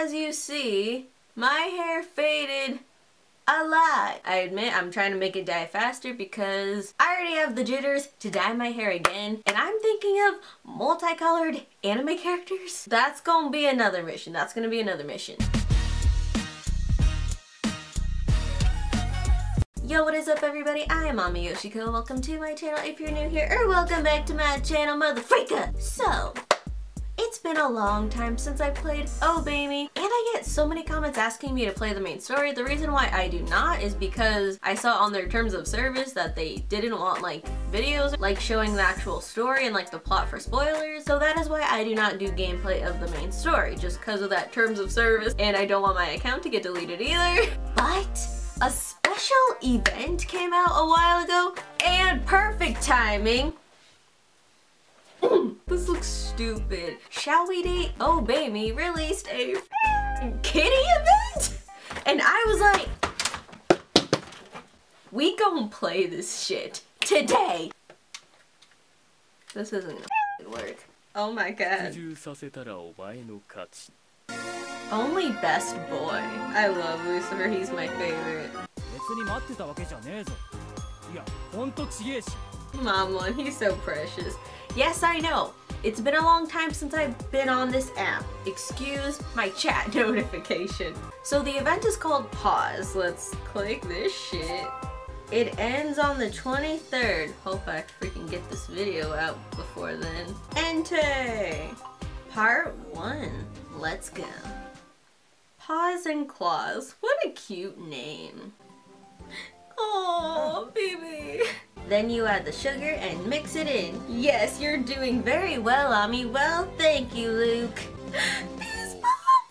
as you see, my hair faded a lot. I admit I'm trying to make it dye faster because I already have the jitters to dye my hair again, and I'm thinking of multicolored anime characters. That's gonna be another mission. That's gonna be another mission. Yo, what is up everybody? I am Ami Yoshiko. Welcome to my channel if you're new here, or welcome back to my channel, motherfreaker! So, it's been a long time since I played Obey Me, and I get so many comments asking me to play the main story. The reason why I do not is because I saw on their terms of service that they didn't want like videos like showing the actual story and like the plot for spoilers. So that is why I do not do gameplay of the main story, just because of that terms of service, and I don't want my account to get deleted either. But a special event came out a while ago, and perfect timing. This looks stupid. Shall We Date? Obey Me released a kitty event? And I was like, we gonna play this shit today. This isn't gonna work. Oh my god. Only best boy. I love Lucifer, he's my favorite. Mammon, he's so precious. Yes, I know. It's been a long time since I've been on this app. Excuse my chat notification. So the event is called Pause. Let's click this shit. It ends on the 23rd. Hope I freaking get this video out before then. Ente! Part 1. Let's go. Paws and Claws. What a cute name. Oh, baby. Then you add the sugar and mix it in. Yes, you're doing very well, Ami. Well, thank you, Luke. He's Bob.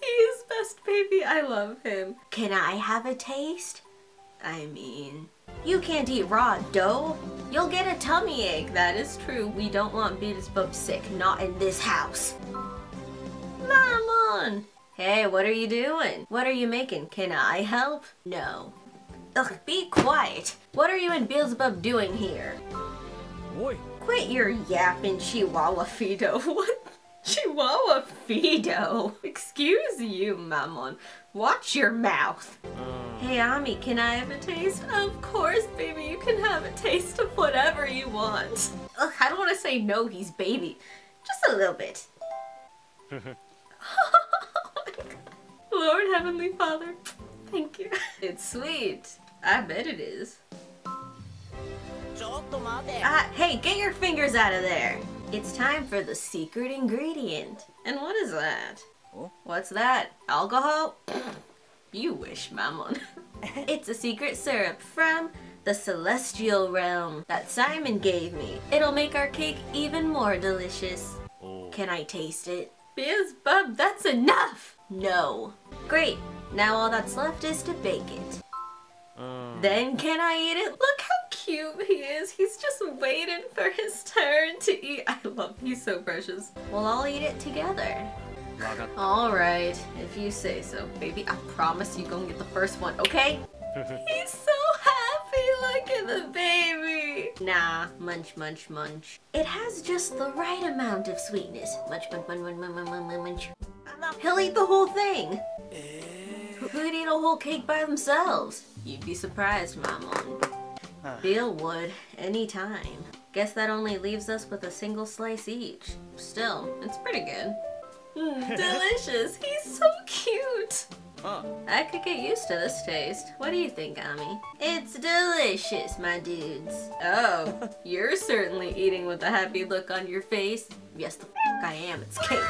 He is best, baby. I love him. Can I have a taste? I mean, you can't eat raw dough. You'll get a tummy ache. That is true. We don't want Beelzebub sick. Not in this house. Mammon! Hey, what are you doing? What are you making? Can I help? No. Ugh, be quiet. What are you and Beelzebub doing here? Boy. Quit your yapping, Chihuahua Fido. What? Chihuahua Fido? Excuse you, Mammon. Watch your mouth. Hey, Ami, can I have a taste? Of course, baby, you can have a taste of whatever you want. Ugh, I don't want to say no, he's baby. Just a little bit. Oh my god. Lord Heavenly Father, thank you. It's sweet. I bet it is. Hey, get your fingers out of there. It's time for the secret ingredient. And what is that? Oh. What's that? Alcohol? You wish, Mammon. It's a secret syrup from the celestial realm that Simon gave me. It'll make our cake even more delicious. Oh. Can I taste it? Beelzebub, that's enough! No. Great, now all that's left is to bake it. Then can I eat it? Look how cute he is. He's just waiting for his turn to eat. I love him. He's so precious. We'll all eat it together. Alright, if you say so, baby. I promise you gonna get the first one, okay? He's so happy. Look at the baby. Nah, munch, munch, munch. It has just the right amount of sweetness. Munch, munch, munch, munch, munch, munch, munch. He'll eat the whole thing. Who'd eat a whole cake by themselves? You'd be surprised, Mammon. Beel would, anytime. Guess that only leaves us with a single slice each. Still, it's pretty good. Delicious! He's so cute! I could get used to this taste. What do you think, Ami? It's delicious, my dudes. Oh, you're certainly eating with a happy look on your face. Yes, the f*** I am. It's cake.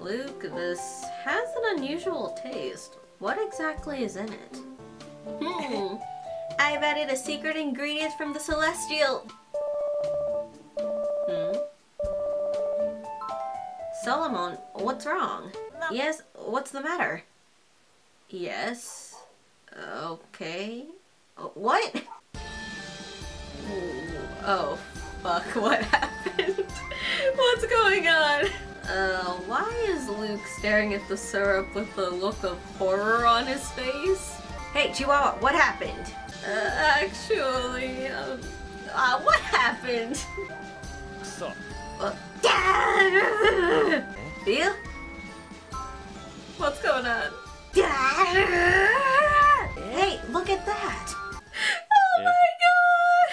Luke, this has an unusual taste. What exactly is in it? I've added a secret ingredient from the celestial... Solomon, what's wrong? Yes, what's the matter? Yes. Okay. What? Oh, fuck, what happened? What's going on? Why is Luke staring at the syrup with a look of horror on his face? Hey, Chihuahua, what happened? What happened? Beel? What's going on? Hey, look at that! Oh my god!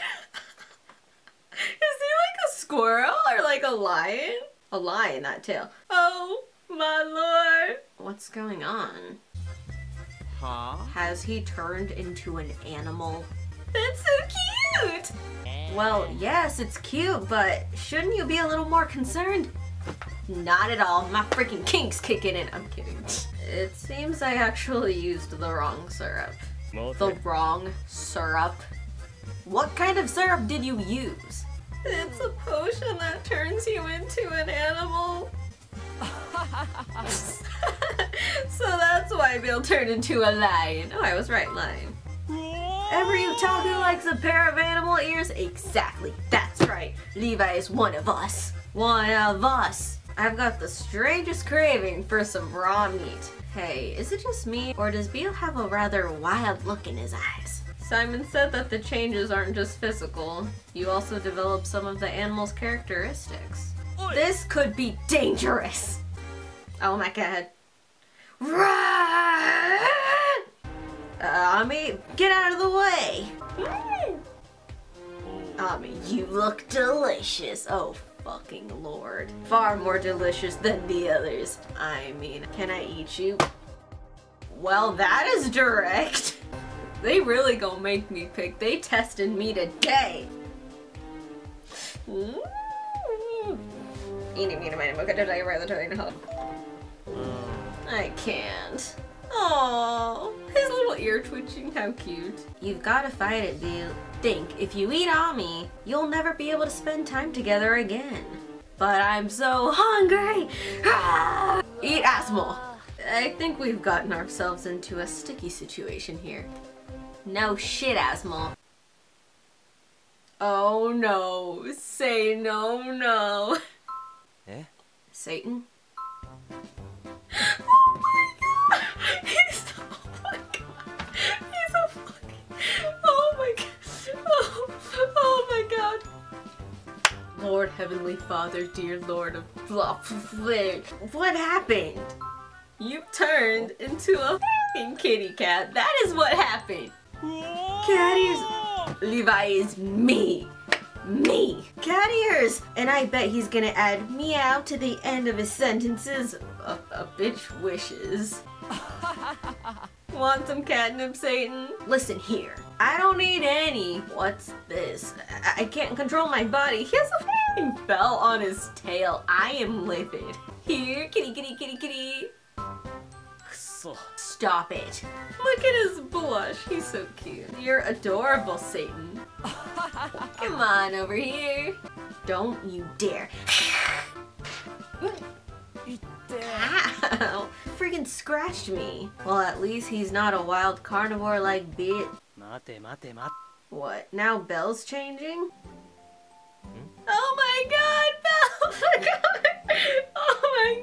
Is he like a squirrel or like a lion? A lion, that tail. Oh my lord! What's going on? Huh? Has he turned into an animal? That's so cute! Well, yes, it's cute, but shouldn't you be a little more concerned? Not at all. My freaking kink's kicking in. I'm kidding. It seems I actually used the wrong syrup. The wrong syrup? What kind of syrup did you use? It's a potion that turns you into an animal. So that's why Bill turned into a lion. Oh, I was right, lion. Every otaku likes a pair of animal ears? Exactly, that's right. Levi is one of us. One of us. I've got the strangest craving for some raw meat. Hey, is it just me, or does Beel have a rather wild look in his eyes? Simon said that the changes aren't just physical. You also develop some of the animal's characteristics. Oi. This could be dangerous. Oh my god. Run! Ami, get out of the way! Ami, you look delicious. Oh, fucking lord. Far more delicious than the others. I mean, can I eat you? Well, that is direct. They really gonna make me pick. They tested me today. I can't. Oh, his little ear twitching, how cute. You've got to fight it, Beel. Think, if you eat Ami, you'll never be able to spend time together again. But I'm so hungry! Ah! Eat Asmo! I think we've gotten ourselves into a sticky situation here. No shit, Asmo. Oh no, say no, no. Eh? Satan? Lord, Heavenly Father, dear Lord of blah, blah, what happened? You turned into a fucking kitty cat. That is what happened. Cat ears. Levi is me. Cat ears. And I bet he's gonna add meow to the end of his sentences. A bitch wishes. Want some catnip, Satan? Listen here. I don't need any. What's this? I can't control my body. He has a f***ing bell on his tail. I am livid. Here, kitty, kitty, kitty, kitty. Stop it. Look at his blush. He's so cute. You're adorable, Satan. Come on over here. Don't you dare. Ow! Freaking scratched me. Well, at least he's not a wild carnivore like Beel. What? Now Bell's changing? Oh my god, Belphegor! Oh my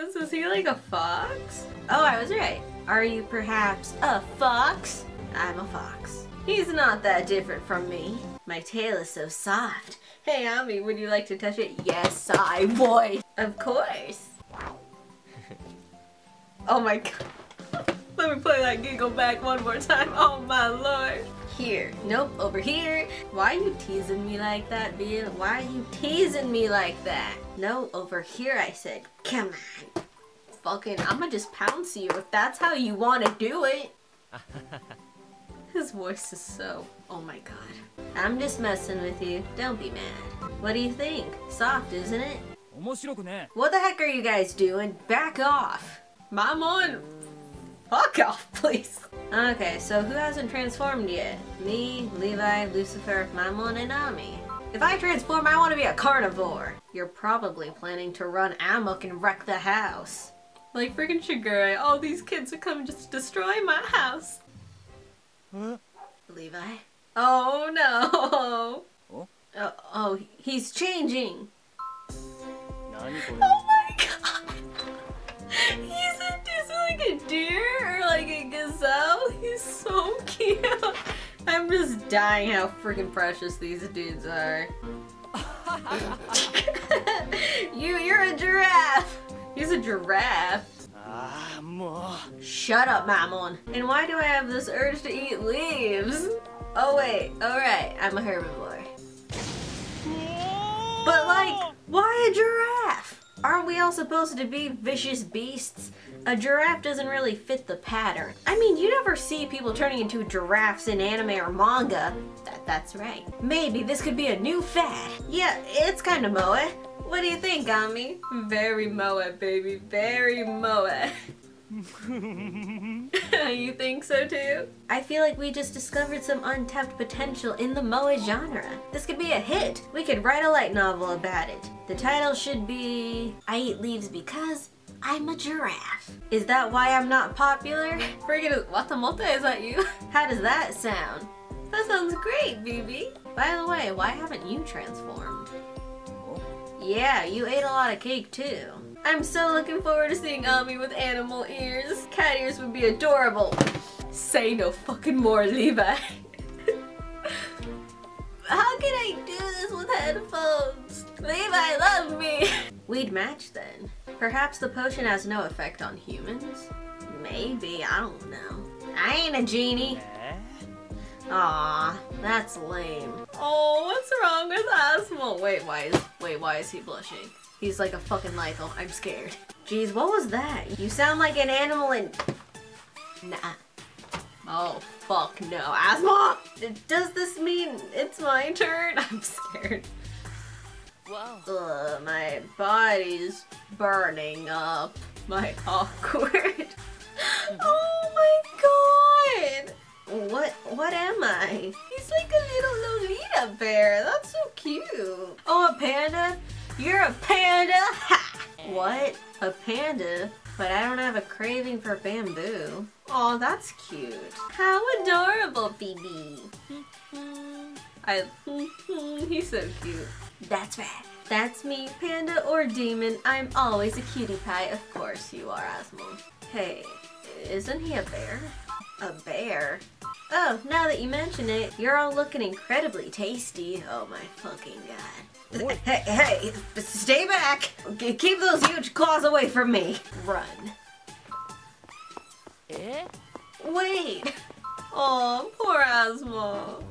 goodness, is he like a fox? Oh, I was right. Are you perhaps a fox? I'm a fox. He's not that different from me. My tail is so soft. Hey, Ami, would you like to touch it? Yes, I would. Of course. Oh my god. Let me play that giggle back one more time. Oh my lord. Here. Nope. Over here. Why are you teasing me like that, Beel? Why are you teasing me like that? No, over here I said. Come on. Fucking, I'ma just pounce you if that's how you want to do it. His voice is so... Oh my god. I'm just messing with you. Don't be mad. What do you think? Soft, isn't it? What the heck are you guys doing? Back off. Mammon, fuck off, please. Okay, so who hasn't transformed yet? Me, Levi, Lucifer, Mammon, and Ami. If I transform, I want to be a carnivore. You're probably planning to run amok and wreck the house. Like freaking Shigure, all these kids would come just destroy my house. Huh? Levi? Oh no. Oh, oh he's changing. Oh my god. Is he like a deer or like a gazelle? He's so cute. I'm just dying how freaking precious these dudes are. You're a giraffe. He's a giraffe. Shut up, Mammon. And why do I have this urge to eat leaves? Oh wait, alright, I'm a herbivore. But like, why a giraffe? Aren't we all supposed to be vicious beasts? A giraffe doesn't really fit the pattern. I mean, you never see people turning into giraffes in anime or manga. That's right. Maybe this could be a new fad. Yeah, it's kinda moe. What do you think, Ami? Very moe, baby. Very moe. You think so too? I feel like we just discovered some untapped potential in the moe genre. This could be a hit. We could write a light novel about it. The title should be I Eat Leaves Because I'm a Giraffe. Is that why I'm not popular? Friggin' Watamote, is that you? How does that sound? That sounds great, BB. By the way, why haven't you transformed? Yeah, you ate a lot of cake too. I'm so looking forward to seeing Ami with animal ears. Cat ears would be adorable. Say no fucking more, Levi. How can I do this with headphones? Levi, love me. We'd match then. Perhaps the potion has no effect on humans? Maybe, I don't know. I ain't a genie. Aw, that's lame. Oh, what's wrong with Asmo? Wait, why is he blushing? He's like a fucking Lycal. I'm scared. Jeez, what was that? You sound like an animal in... Nah. Oh, fuck no. Asmo! Does this mean it's my turn? I'm scared. Whoa. Ugh, my body's burning up. My awkward. Oh my god! What am I? He's like a little Lolita bear. That's so cute. Oh, a panda? You're a panda? Ha! What? A panda? But I don't have a craving for bamboo. Oh, that's cute. How adorable, BB. He's so cute. That's right. That's me, panda or demon. I'm always a cutie pie. Of course you are, Asmo. Hey, isn't he a bear? A bear? Oh, now that you mention it, you're all looking incredibly tasty. Oh my fucking god. What? Hey, stay back! Keep those huge claws away from me! Run. Eh? Wait! Oh, poor Asmo.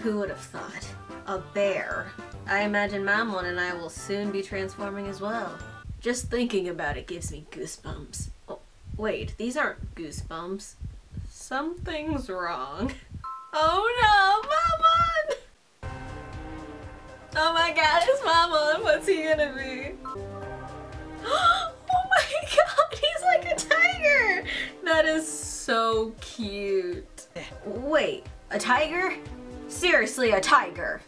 Who would have thought? A bear. I imagine Mammon and I will soon be transforming as well. Just thinking about it gives me goosebumps. Wait, these aren't goosebumps. Something's wrong. Oh no, Mammon! Oh my god, it's Mammon. What's he gonna be? Oh my god, he's like a tiger! That is so cute. Wait, a tiger? Seriously, a tiger?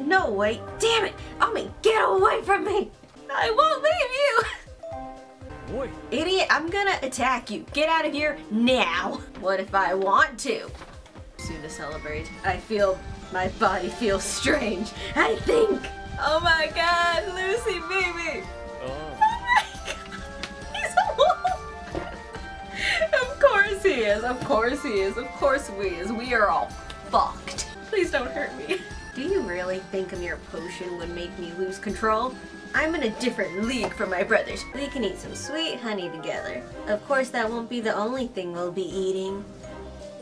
No, wait, damn it! Ami, get away from me! I won't leave you! Boy. Idiot, I'm gonna attack you. Get out of here now. What if I want to? Soon to celebrate. I feel, my body feels strange. I think. Oh my god, Lucy, baby. Oh my god, he's a wolf. Of course he is, of course he is, of course we is. We are all fucked. Please don't hurt me. Do you really think a mere potion would make me lose control? I'm in a different league from my brothers. We can eat some sweet honey together. Of course, that won't be the only thing we'll be eating.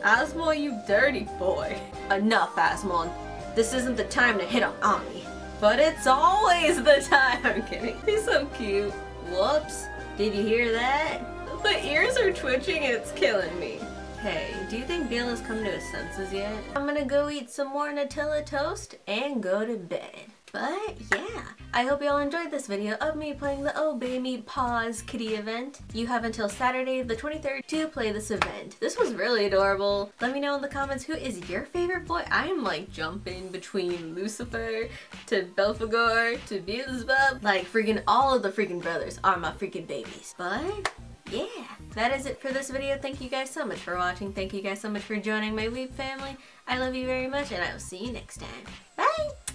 Asmo, you dirty boy. Enough, Asmo. This isn't the time to hit on Ami. But it's always the time. I'm kidding. He's so cute. Whoops. Did you hear that? The ears are twitching and it's killing me. Hey, do you think Beel's come to his senses yet? I'm gonna go eat some more Nutella toast and go to bed. But yeah, I hope you all enjoyed this video of me playing the Obey Me Pause Kitty event. You have until Saturday the 23rd to play this event. This was really adorable. Let me know in the comments who is your favorite boy. I am like jumping between Lucifer to Belphegor to Beelzebub. Like freaking all of the freaking brothers are my freaking babies. But yeah, that is it for this video. Thank you guys so much for watching. Thank you guys so much for joining my weeb family. I love you very much and I will see you next time. Bye!